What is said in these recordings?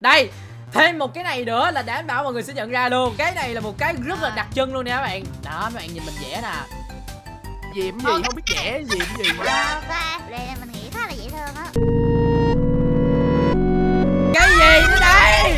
Đây, thêm một cái này nữa là đảm bảo mọi người sẽ nhận ra luôn. Cái này là một cái rất là đặc trưng luôn nè các bạn. Đó, các bạn nhìn mình vẽ nè. Diệm gì không biết vẽ, diệm gì mà. Mình nghĩ khá là dễ thương á. Cái gì nữa đây?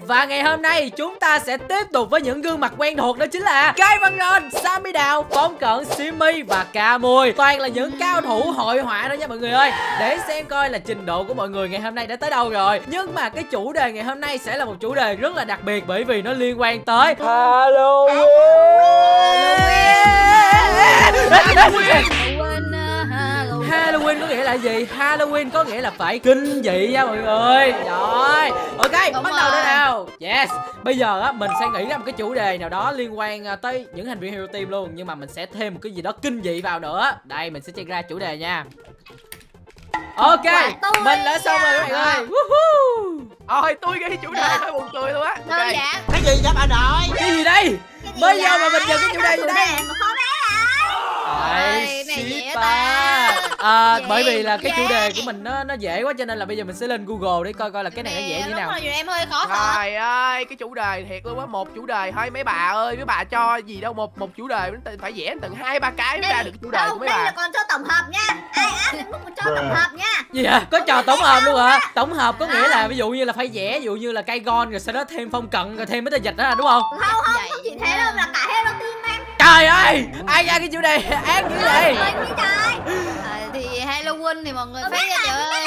Và ngày hôm nay chúng ta sẽ tiếp tục với những gương mặt quen thuộc, đó chính là Kai Văn Sơn, Sammy Đào, Phong Cận, Simi và Camui. Toàn là những cao thủ hội họa đó nha mọi người ơi. Để xem coi là trình độ của mọi người ngày hôm nay đã tới đâu rồi. Nhưng mà cái chủ đề ngày hôm nay sẽ là một chủ đề rất là đặc biệt, bởi vì nó liên quan tới Halloween. Halloween có nghĩa là gì? Halloween có nghĩa là phải kinh dị nha mọi người. Rồi, ok, bắt đầu đây nào. Yes, bây giờ á mình sẽ nghĩ ra một cái chủ đề nào đó liên quan tới những thành viên Hero Team luôn, nhưng mà mình sẽ thêm một cái gì đó kinh dị vào nữa. Đây, mình sẽ check ra chủ đề nha. Ok, mình đã xong rồi các bạn ơi. Ôi, tôi nghĩ chủ đề hơi buồn cười luôn á. Okay. Cái gì vậy bà nội? Cái gì đây? Bây giờ mà mình nhận cái chủ đề gì đây? Ai, bởi vì là cái chủ đề của mình nó dễ quá cho nên là bây giờ mình sẽ lên Google để coi coi là cái này nó dễ như nào. Em hơi khó thật. Trời ơi, cái chủ đề thiệt luôn á, một chủ đề thôi mấy bà ơi, mấy bà cho gì đâu, một chủ đề phải vẽ tận 2-3 cái mới ra được chủ đề của mấy bà. Đây là còn cho tổng hợp nha. Ai ăn cũng cho tổng hợp nha. Gì hả? Có trò tổng hợp luôn hả? Tổng hợp có nghĩa là ví dụ như là phải vẽ, ví dụ như là cây gon rồi sau đó thêm Phong Cận rồi thêm mấy tờ dịch đó đúng không? Không, không chỉ thế đâu, là cả Hero Team em. Trời ơi, ai ra cái chủ đề án dữ vậy? Thì Halloween thì mọi người phải ra trời ơi.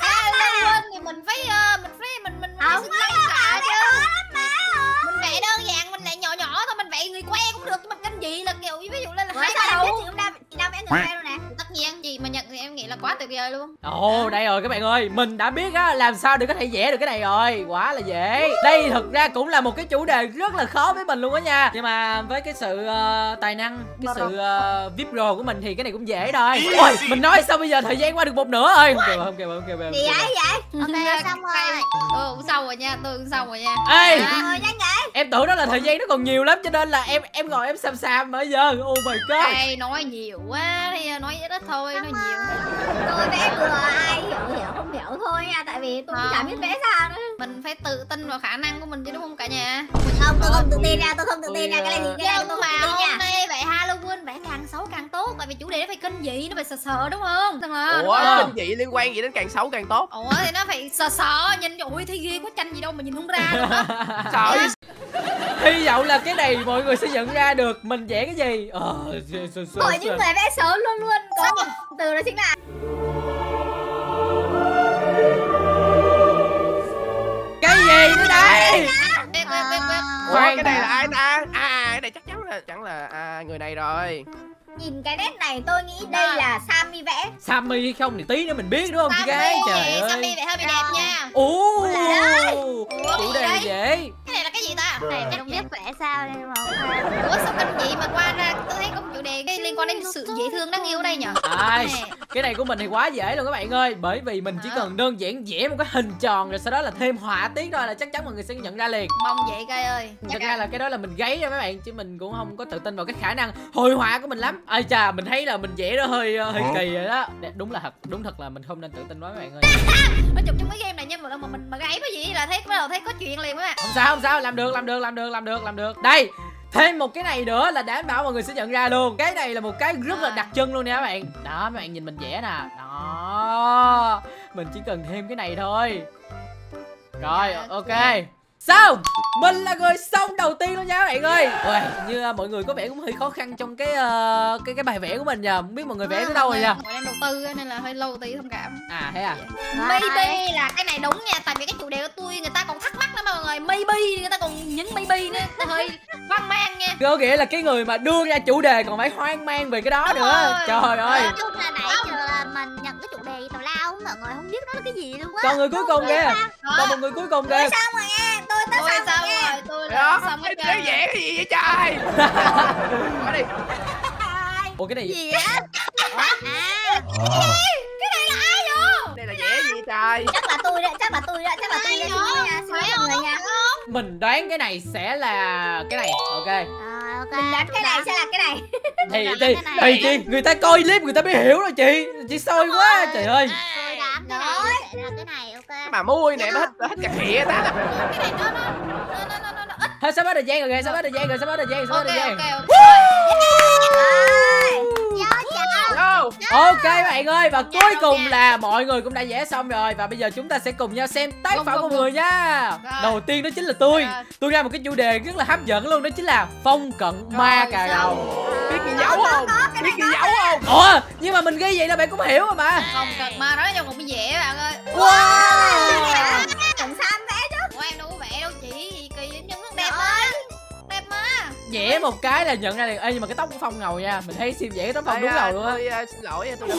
Halloween thì mình phải mình vẽ đơn giản, mình lại nhỏ nhỏ thôi, mình vẽ người que cũng được, mình kinh dị là kiểu ví dụ lên là 2 đầu. Chị đâu vẽ người que luôn nè. Tất nhiên gì mà nhận thì em nghĩ là quá tuyệt vời luôn. Ồ, đây rồi các bạn ơi, mình đã biết á làm sao để có thể vẽ được cái này rồi, quá là dễ. Đây thực ra cũng là một cái chủ đề rất là khó với mình luôn á nha, nhưng mà với cái sự tài năng, cái sự VIP pro của mình thì cái này cũng dễ thôi. Ôi, mình nói sao bây giờ thời gian qua được một nửa rồi. Không kìa. Gì vậy vậy? Ok, xong rồi. Tôi cũng xong rồi nha, Ê, em tưởng đó là thời gian nó còn nhiều lắm cho nên là em ngồi em xàm bây giờ. Oh my god. Ê, nói nhiều quá, nói ít thôi, nói nhiều. Tôi vẽ vừa ai hiểu không hiểu thôi nha, tại vì tôi cũng chẳng biết vẽ sao nữa. Mình phải tự tin vào khả năng của mình chứ đúng không cả nhà? Không, tôi không tự tin ra, cái này thì ra tôi không tự tin nha. Vậy Halloween vẽ càng xấu càng tốt, tại vì chủ đề nó phải kinh dị, nó phải sợ sợ đúng không? Ủa, kinh dị liên quan gì đến càng xấu càng tốt? Ủa thì nó phải sợ sợ, nhìn ui thấy ghê có tranh gì đâu mà nhìn không ra luôn á. Sợ. Hy vọng là cái này mọi người sẽ nhận ra được mình vẽ cái gì. Mọi những người vẽ xấu luôn luôn có một từ đó chính là cái gì nữa đây? Khoan, cái này là ai ta? À, cái này chắc chắn là người này rồi. Nhìn cái nét này tôi nghĩ đây là Sammy vẽ. Sammy hay không thì tí nữa mình biết đúng không chị gái? Trời ơi, Sammy vẽ hơi bị đẹp nha. Ồ, chủ đề này dễ. Cái này là cái gì ta? Này cái không biết vẽ sao đây mà. Ủa sao kinh dị mà qua ra tôi thấy cũng chủ đề cái liên quan đến sự dễ thương đáng yêu ở đây nhỉ? Cái này của mình thì quá dễ luôn các bạn ơi, bởi vì mình chỉ cần đơn giản vẽ một cái hình tròn rồi sau đó là thêm họa tiết thôi là chắc chắn mọi người sẽ nhận ra liền. Mong vậy Kai ơi. Thật ra là cái đó là mình gáy ra mấy bạn, chứ mình cũng không có tự tin vào cái khả năng hội họa của mình lắm. Ây chà, mình thấy là mình vẽ nó hơi kỳ rồi đó. Đúng thật là mình không nên tự tin quá các bạn ơi. Nói chung trong cái game này nha, mà mình mà gáy cái gì là thấy bắt đầu thấy có chuyện liền á. Không sao, làm được. Đây, thêm một cái này nữa là đảm bảo mọi người sẽ nhận ra luôn. Cái này là một cái rất là đặc trưng luôn nè các bạn. Đó, các bạn nhìn mình vẽ nè. Đó. Mình chỉ cần thêm cái này thôi. Rồi, ok. Xong, mình là người xong đầu tiên luôn nha các bạn ơi. Wow, như mọi người có vẻ cũng hơi khó khăn trong cái bài vẽ của mình nhờ. Không biết mọi người vẽ tới đâu rồi nhờ. Mọi em đầu tư nên là hơi lâu tí thông cảm. À thế à? Maybe là cái này đúng nha, tại vì cái chủ đề của tôi người ta còn thắc mắc lắm mọi người. Maybe người ta còn những maybe nữa, ta hơi hoang mang nha. Có nghĩa là cái người mà đưa ra chủ đề còn phải hoang mang về cái đó đúng nữa. Rồi. Trời ơi. Nói chung là nãy giờ là mình nhận cái chủ đề gì tào lao không, mọi người không biết nó là cái gì luôn á. Còn người cuối cùng kìa. Còn một người cuối cùng kìa. Xong rồi em. Tôi đã xong cái chơi. Vẽ cái gì vậy trời? Ủa cái này gì? Gì vậy? Cái này là ai vậy? Đây là dễ gì trời? Chắc là tôi đấy nha. Phải không? Mình đoán cái này sẽ là cái này. Ok. Okay, mình đánh cái này sẽ là cái này. Thì chị, người ta coi clip người ta mới hiểu rồi chị. Chị sôi quá trời ơi. Tôi đoán cái này sẽ là cái này. Ok. Mà mui nè, nó hết cả khịa ta. Cái này nó hết sắp hết thời gian rồi kìa, sắp hết thời gian. Ok bạn ơi, và cuối cùng là mọi người cũng đã vẽ xong rồi. Và bây giờ chúng ta sẽ cùng nhau xem tác phẩm của người nha. Đầu tiên đó chính là tôi ra một cái chủ đề rất là hấp dẫn luôn. Đó chính là Phong Cận ma cà đầu. Biết gì giấu không? Ủa, nhưng mà mình ghi vậy là bạn cũng hiểu rồi mà. Phong Cận ma nói trong một cái dễ bạn ơi. Wow, Cận xanh vẽ chứ. Em đâu có vẽ đâu chị, gì kỳ dính những nước đẹp ơi. Vẽ một cái là nhận ra liền. Ê nhưng mà cái tóc của Phong ngầu nha. Mình thấy Sim vẽ cái tóc Phong đúng ngầu luôn á. Xin lỗi nha, tôi đã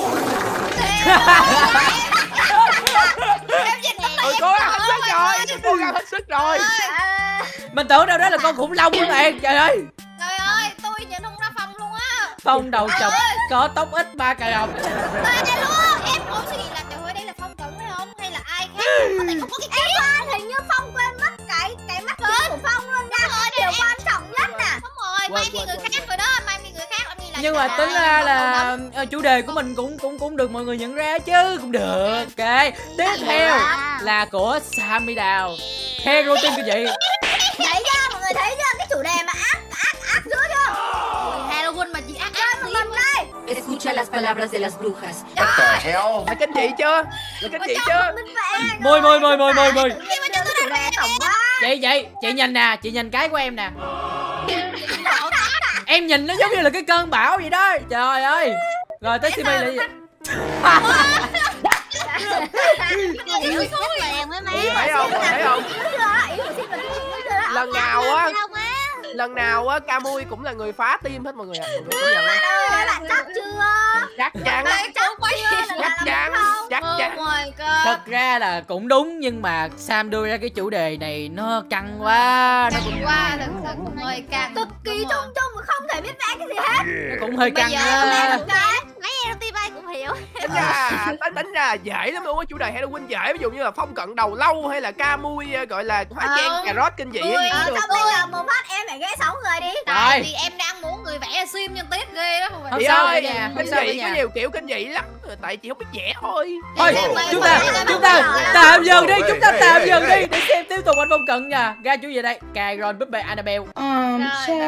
cố gắng hết sức rồi. Mình tưởng đâu đó là con khủng long các bạn. Trời ơi, trời ơi, tôi nhận không ra Phong luôn á. Phong đầu chọc có tóc ít ba cài đồng. Tôi đây luôn. Em cũng suy nghĩ là trời ơi đây là Phong Cận phải không? Hay là ai khác? Tại không có cái ý. Em hình như Phong quên mất cái mắt kính của Phong luôn nha. Điều quan trọng nhất nè. Đúng rồi, may vì người khác rồi đó. Nhưng mà tính ra là chủ đề của mình cũng được mọi người nhận ra chứ. Cũng được. Ok, tiếp theo là của Sammy Đào. Theo routine của chị. Thấy chưa, mọi người thấy chưa? Cái chủ đề mà ác dữ chưa? Halloween mà chị ác một lần đây. Escucha las palabras de las brujas. Là chính chị chưa? Mười. Chị nhìn nè, chị nhìn cái của em nè. Em nhìn nó giống như là cái cơn bão vậy đó. Trời ơi. Rồi tới Simi lại. Lần nào á Camui cũng là người phá tim hết mọi người ạ. Bạn chắc chưa? Chắc chắn. Thật ra là cũng đúng nhưng mà Sam đưa ra cái chủ đề này nó căng quá. Nó cũng hơi căng. Cực kỳ chung mà không thể biết vẽ cái gì hết. Nó cũng hơi căng á. Tính ra dễ lắm luôn á, chủ đề Halloween dễ, ví dụ như là Phong Cận đầu lâu hay là Camui gọi là hóa trang cà rốt kinh dị. Không bây giờ một phát em phải ghé 6 người đi. Tại vì em đang muốn người vẽ Sim nhưng tiếc ghê đó. Không ơi, kinh dị có nhiều kiểu kinh dị lắm, tại chị không biết vẽ thôi. Thôi chúng ta tạm dừng đi, để xem tiếp tục anh Phong Cận nha. Ra chủ đề đây, cà rốt búp bê Annabelle.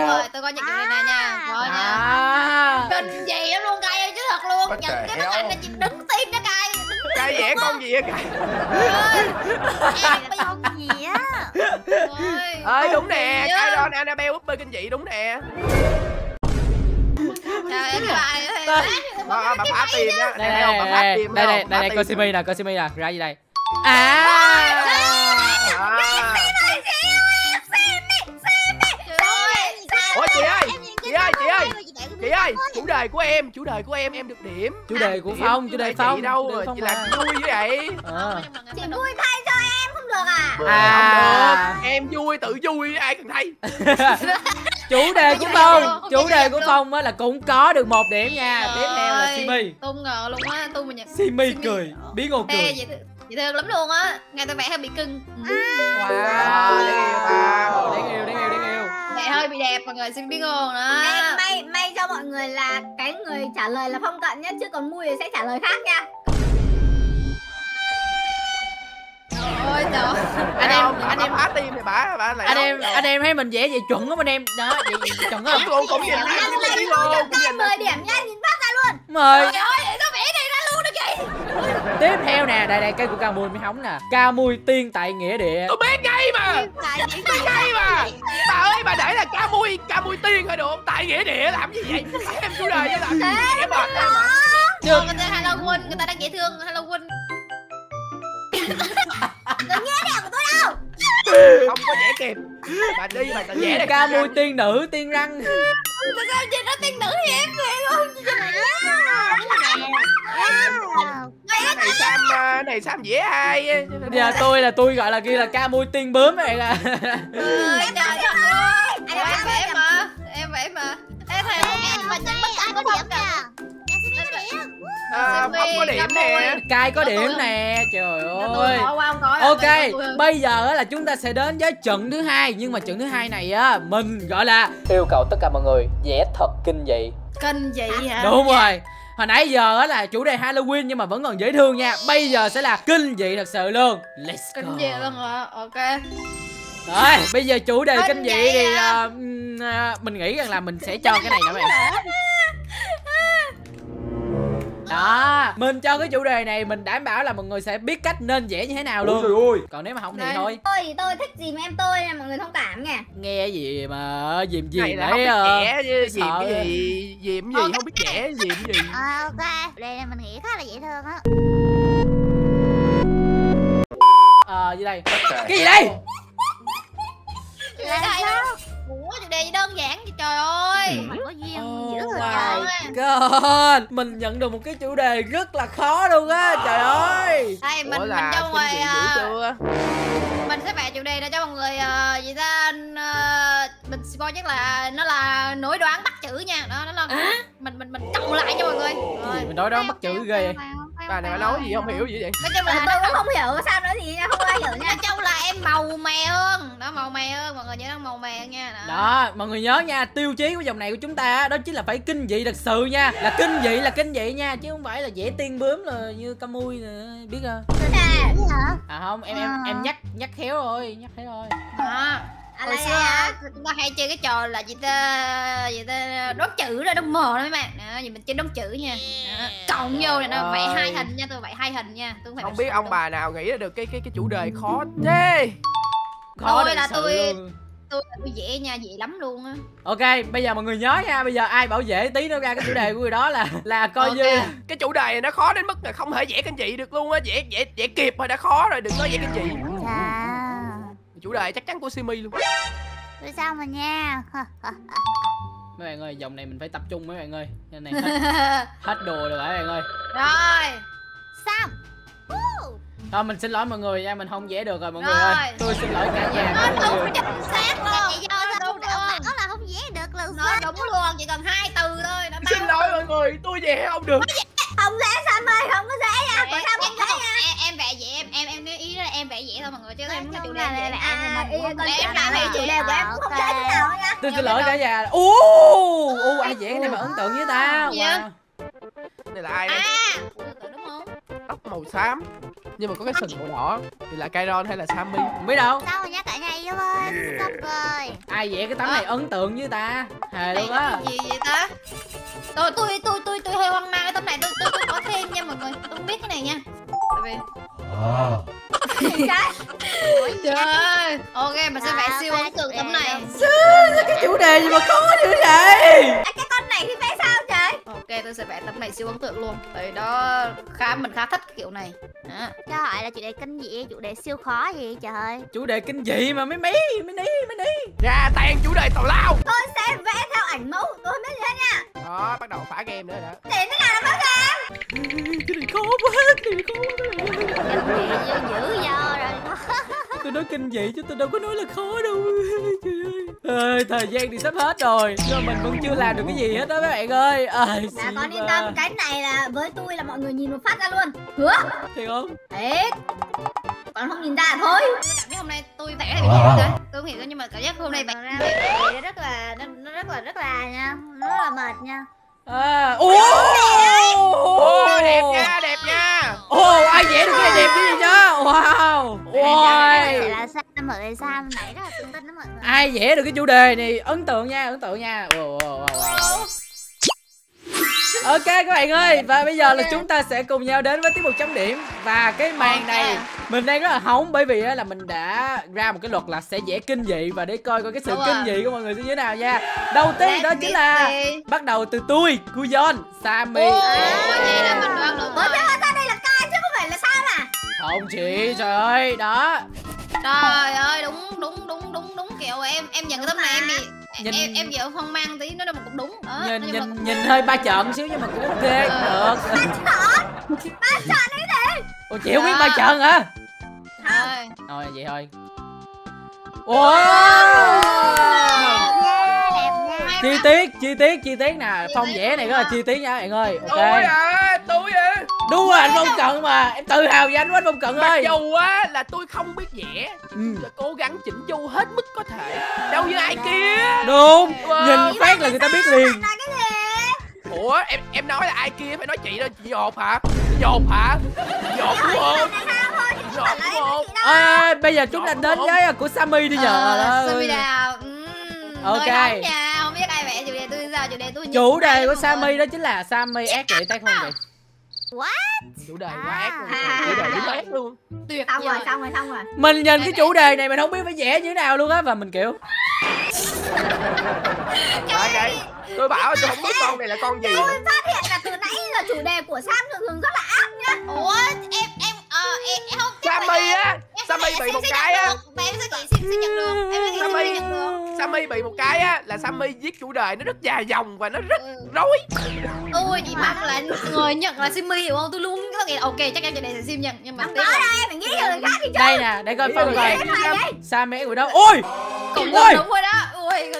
Rồi tôi coi những chủ đề này nha. Rồi nha. Kinh dị lắm luôn Kai ơi, chứ thật luôn. Nhận cái bức ảnh là chị đứng tim đó Kai. Kai vẽ con gì á Kai? Con gì á? Ơi đúng nè, Kai Ron Annabelle búp bê kinh dị đúng nè. Trời ơi, bà phá tim á. Đây coi Simi nè, ra gì đây? Ủa chị ơi, chủ đề của em được điểm. Chủ đề của Phong, chị đâu rồi, chị làm vui với vậy. Chị vui thay cho em không được à? Không được, em vui tự vui ai cần thay. Chủ đề của Phong á là cũng có được 1 điểm nha. Tiếp theo là Simi. Tôi ngờ luôn á, tôi mà nhận. Simi cười, biến ngột cười. Dễ thương lắm luôn á, nghe tôi vẽ hơi bị cưng. Wow, đáng yêu. Mẹ hơi bị đẹp mọi người, xin biết không đó. Em may cho mọi người là cái người trả lời là Phong Cận nhá, chứ còn Mui thì sẽ trả lời khác nha. Ôi trời. Anh em phá tim thì bả lại. Anh em thấy mình dễ vậy chuẩn lắm anh em. Đó, vậy chuẩn lắm. Cũng nhìn luôn. 10 điểm nha, nhìn phát ra luôn. Mời. Trời ơi, để nó vẽ đi ra luôn đó kìa. Tiếp theo nè, đây cây của Camui mới hóng nè. Camui tiên tại nghĩa địa. Tôi biết ngay mà. Bà ơi, bà để là Camui tiên thôi được không? Tại nghĩa địa làm gì vậy? Em chủ đề chứ làm. Em mệt lắm. Chưa, Halloween, người ta đang dễ thương Halloween. Đừng nghe đẹp của tôi đâu. Không có dễ kịp. Bà đi bà tự dễ đi. Camui tiên nữ, tiên răng. Tại sao chị nói tiên nữ thì em về luôn. Này Sam dễ ai. Giờ tôi gọi là kia là Camui tiên bướm này là. Em vẽ mà. Em thầy em mà chắc bất anh có điểm nè. Em sẽ biết cái điểm. Phong có điểm nè, Kai có điểm nè, trời ơi. Ok, bây giờ là chúng ta sẽ đến với trận thứ hai, nhưng mà trận thứ hai này á mình gọi là yêu cầu tất cả mọi người vẽ thật kinh dị. Kinh dị hả? Đúng rồi. Hồi nãy giờ là chủ đề Halloween nhưng mà vẫn còn dễ thương nha. Bây giờ sẽ là kinh dị thật sự luôn. Let's go. Kinh dị luôn hả? Ok. Rồi, bây giờ chủ đề kinh dị thì mình nghĩ rằng là mình sẽ cho cái này nữa bạn. Đó, mình cho cái chủ đề này mình đảm bảo là mọi người sẽ biết cách nên vẽ như thế nào luôn. Ôi trời ơi. Còn nếu mà không thì thôi. Tôi thích dìm em tôi nè, mọi người thông cảm nha. Nghe gì mà dìm dìm đấy. Dìm cái gì? Dìm gì không biết vẽ, dìm gì. Ok, đây là mình nghĩ khá là dễ thương á. Gì đây? Cái gì đây? Ủa chủ đề gì đơn giản vậy trời ơi. Mà có duyên dữ rồi. Mình nhận được một cái chủ đề rất là khó luôn á. Trời ơi. Đây mình cho mọi người, mình sẽ vẽ chủ đề ra cho mọi người vậy ta. Mình spoil chắc là nó là nối đoán bắt chữ nha. Đó nó là mình cộng lại cho mọi người. Rồi mình nối đoán bắt chữ ghê vậy. Bà này bà nói gì không hiểu gì vậy? Nói chung là tôi cũng không hiểu sao nữa thì không ai hiểu nha. Nói chung là em màu mè hơn. Đó màu mè hơn, mọi người nhớ nó màu mè nha. Đó, mọi người nhớ nha, tiêu chí của dòng này của chúng ta đó chính là phải kinh dị thật sự nha. Là kinh dị nha, chứ không phải là dễ tiên bướm là như Camui nè, biết không? À không, em nhắc khéo thôi, nhắc thế thôi. Hồi xưa chúng ta hay chơi cái trò là gì ta đốt chữ ra đống mờ đó mấy bạn. Đó, vậy mình chơi đống chữ nha. Đó, cộng vô này nó vẽ hai hình nha, tôi vẽ hai hình nha. Tôi không biết ông bà nào nghĩ ra được cái chủ đề khó thế. Khó đây là tôi dễ nha, dễ lắm luôn á. Ok, bây giờ mọi người nhớ nha, bây giờ ai bảo dễ tí nữa ra cái chủ đề của người đó là coi như cái chủ đề này nó khó đến mức là không thể vẽ kinh dị được luôn á, dễ kịp thôi đã khó rồi, đừng có vẽ kinh dị. Chủ đề chắc chắn của Simi luôn. Tôi sao mà nha. Mấy bạn ơi, dòng này mình phải tập trung mấy bạn ơi. Nên này hết đùa rồi mấy bạn ơi. Rồi. Xong. Thôi mình xin lỗi mọi người nha, mình không vẽ được rồi mọi người ơi. Tôi xin lỗi cả nhà. Nói đúng chính xác luôn. Đúng luôn. Đó là không vẽ được lần sau. Đúng luôn, chỉ cần 2 từ thôi. Xin lỗi mọi người, tôi vẽ không được. Không dễ Sammy, không có dễ nha. Tại sao không dễ nha? Em vẽ vậy em nói ý là em vẽ vậy thôi mọi người chứ em muốn chủ đề này là em làm cái chủ đề của em cũng không dễ thế nào nha. Tôi xin lỗi cả nhà. Ủa ai vẽ cái này mà ấn tượng với ta. Đây là ai đây? Đúng không? Tóc màu xám. Nhưng mà có cái sừng của họ thì là Kairon hay là Sammy không biết đâu. Sao rồi nhá cả nhà yêu ơi. Xong rồi. Ai vẽ cái tấm này ấn tượng với ta. Hề luôn á. Gì vậy ta? Tôi hơi hoang mang cái tấm này, tôi có thêm nha mọi người. Tôi không biết cái này nha. Tại vì trời ơi. Ok mình sẽ vẽ siêu ấn tượng tấm này. Cái chủ đề gì mà khó dữ vậy? Cái con này thì vẽ sao trời? Ok tôi sẽ vẽ tấm này siêu ấn tượng luôn. Tại đó mình khá thích cái kiểu này. Cho hỏi là chủ đề kinh dị, chủ đề siêu khó gì trời ơi. Chủ đề kinh dị mà mấy ní. Ra tan chủ đề tào lao. Tôi sẽ vẽ theo ảnh mẫu của tôi mới như thế nha. Đó bắt đầu phá game nữa đó. Thì thế nào nó phá game? Cái này khó quá, dữ vô rồi. Tôi nói kinh dị chứ tôi đâu có nói là khó đâu. Thời gian thì sắp hết rồi, nhưng mình vẫn chưa làm được cái gì hết đó mấy bạn ơi. Dạ con yên tâm, cái này là với tôi là mọi người nhìn một phát ra luôn. Hứa? Thiệt không? Thiệt. Còn không nhìn ra là thôi. Tôi cảm thấy hôm nay tôi vẽ là bị hiểu rồi. Tôi không hiểu nhưng mà cảm giác hôm nay vẽ nó rất là nha, nó rất là mệt nha. Đẹp nha, đẹp nha. Ai vẽ được cái này đẹp như vậy chứ? Wow. Ôi. Là Sam ở đây, Sam nãy rất là tự tin đó mọi người. Ai vẽ được cái chủ đề này ấn tượng nha, ấn tượng nha. Ok các bạn ơi, và bây giờ là chúng ta sẽ cùng nhau đến với tiết mục chấm điểm. Và cái màn này mình đang rất là hóng bởi vì là mình đã ra một cái luật là sẽ vẽ kinh dị và để coi coi cái sự kinh dị của mọi người sẽ như thế nào nha. Đầu tiên đó chính là bắt đầu từ tôi, Kujon, Sammy. Vậy là mình đoán được. Bữa trước ta đây là Kai chứ không phải là Sam à? Không chị, trời ơi, đó. Trời ơi, đúng kiểu em nhận cái tấm này em đi. Em vợ hoang mang tí, nói đâu mà cũng đúng. Nhìn hơi ba trợn xíu nhưng mà cũng ok. Được. Ba trợn ấy đi. Ủa chị không biết ba trợn hả? Không. Thôi vậy thôi. Wow. Đẹp nha, đẹp nha. Chi tiết nè, Phong vẽ này rất là chi tiết nha bạn ơi. Ok. Ôi à, tôi vậy. Đúng rồi, anh Phong Cận mà. Em tự hào về anh quá anh Phong Cận ơi. Mặc dù á là tôi không biết vẽ, cố gắng chỉnh chu hết mức có thể. Đâu như ai kia. Đúng. Nhìn phát là người ta biết liền. Ủa, em nói là ai kia phải nói chị đâu, chị Dột hả? Dột hả? Dột đúng không? Dột đúng không? Ê, bây giờ chúng ta đến với của Sammy đi nhờ. Sammy Đào. Ok. Không biết ai vẽ chủ đề tôi sao, chủ đề của Sammy đó chính là Sammy ác chị tay không vậy? What? Chủ đề quá ác luôn. Chủ đề quá ác luôn. Tuyệt. Xong rồi. Mình nhìn cái chủ đề này mình không biết phải vẽ như thế nào luôn á và mình kiểu. Tôi bảo tôi không biết con này là con gì. Tôi phát hiện là từ nãy là chủ đề của Sam thường rất là ác nhá. Ủa em không biết. Sammy á, Sammy bị một cái á. Em sẽ nhận được. Sammy bị một cái á là Sammy viết chủ đề nó rất dài dòng và nó rất rối. Ôi chị mong là người nhận là Simi hiểu không? Tôi luôn có nghĩ ok chắc em chủ đề sẽ Sim nhận nhưng mà tới đây mình nghĩ là người khác thì chơi. Đây nè, để coi Phong này. Sam mẹ của đâu? Ôi. Đúng rồi đó.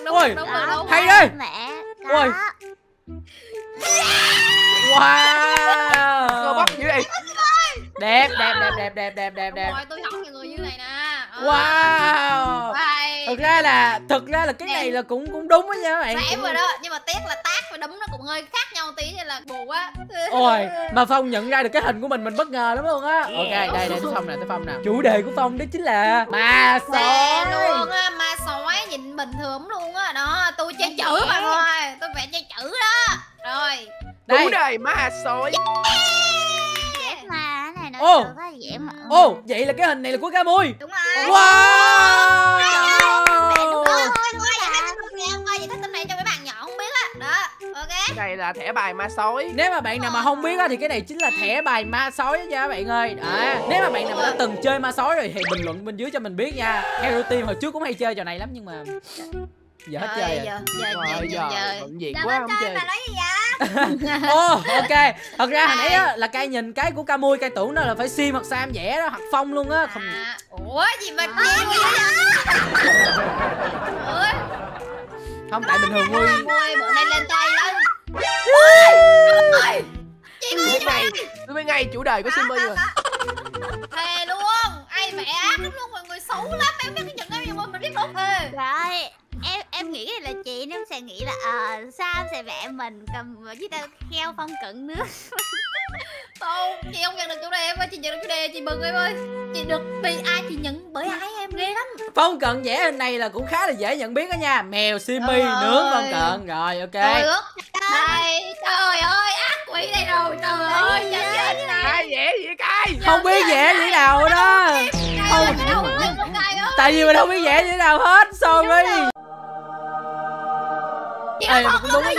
Ôi, hay đây. Ôi. Wow. Bóc dưới đây. Đẹp. Tôi không nhiều người như này nè. Wow. Thực ra là cái này là cũng đúng đó nha các bạn. Nãy vừa đó, nhưng mà tiếc là tác và đúng nó cũng hơi khác nhau tí nên là buồn quá. Ôi, mà Phong nhận ra được cái hình của mình bất ngờ lắm luôn á. Ok, đây tới Phong nè. Chủ đề của Phong đó chính là ma sói luôn á, ma sói nhìn bình thường luôn á. Đó, tôi chơi chữ mà thôi. Tôi vẽ chơi chữ đó. Rồi. Chủ đề ma sói. Ồ, vậy là cái hình này là của Camui. Đúng rồi. Wow. Cái này là thẻ bài ma sói. Nếu mà bạn nào mà không biết á thì cái này chính là thẻ bài ma sói đó nha các bạn ơi. Đó. Nếu mà bạn nào mà đã từng chơi ma sói rồi thì bình luận bên dưới cho mình biết nha. Hero Team hồi trước cũng hay chơi trò này lắm nhưng mà giờ hết chơi rồi. Giờ gì quá không chơi. Ok. Thật ra hồi nãy á là Kai nhìn cái của Camui, Kai tưởng nó là phải Sim hoặc Sam vẽ đó hoặc Phong luôn á. Không. Ủa gì mà không tại bình thường Nguyên. Bộ này lên tay lên. Ôi. Tôi biết ngay chủ đề của Simi rồi. Thề luôn, ai vẽ ác lắm luôn, mọi người xấu lắm, em biết cái trận đó nhưng mình biết đúng. Rồi. Em nghĩ cái này là chị nên sẽ nghĩ là Sam sẽ vẽ mình cầm với tao kheo Phong Cận nữa. Không, chị không nhận được chủ đề em ơi, chị nhận được chủ đề chị mừng em ơi. Chị được vì ai chị nhận bởi ai em ghê lắm. Phong Cận vẽ hình này là cũng khá là dễ nhận biết đó nha. Mèo Simi nướng Phong Cận rồi ok. Đây, trời ơi ác quỷ đây rồi trời ơi. Ai vẽ gì cái? Không biết vẽ gì nào đó. Tại vì mình không biết vẽ gì nào hết, sorry. Ê, cũng đúng đó. Em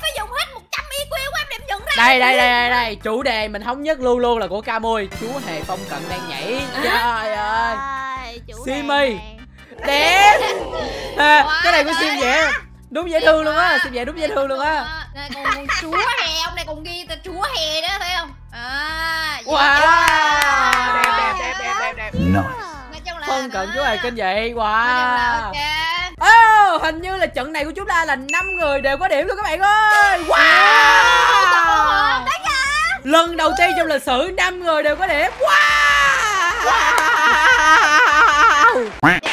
phải dùng hết 100 IQ của em để em nhận ra. Đây, chủ đề mình thống nhất luôn là của Camui. Chú hề Phong Cận đang nhảy. Trời ơi. Simi. Đẹp. Cái này của Sim vẽ. Đúng dễ thương luôn á, Sim vẽ đúng dễ thương luôn á. Còn chúa hè, ông này còn ghi tên chúa hè đó thấy không? Wow. Đẹp. Phong Cận chú hề kinh dị. Wow. Hình như là trận này của chúng ta là 5 người đều có điểm luôn các bạn ơi. Wow. Lần đầu tiên trong lịch sử 5 người đều có điểm. Wow.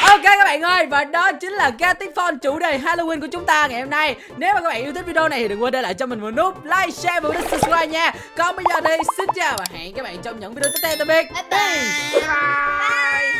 Ok các bạn ơi, và đó chính là Gartic Phone chủ đề Halloween của chúng ta ngày hôm nay. Nếu mà các bạn yêu thích video này thì đừng quên để lại cho mình một nút like, share và subscribe nha. Còn bây giờ thì xin chào và hẹn các bạn trong những video tiếp theo. Tạm biệt. Bye.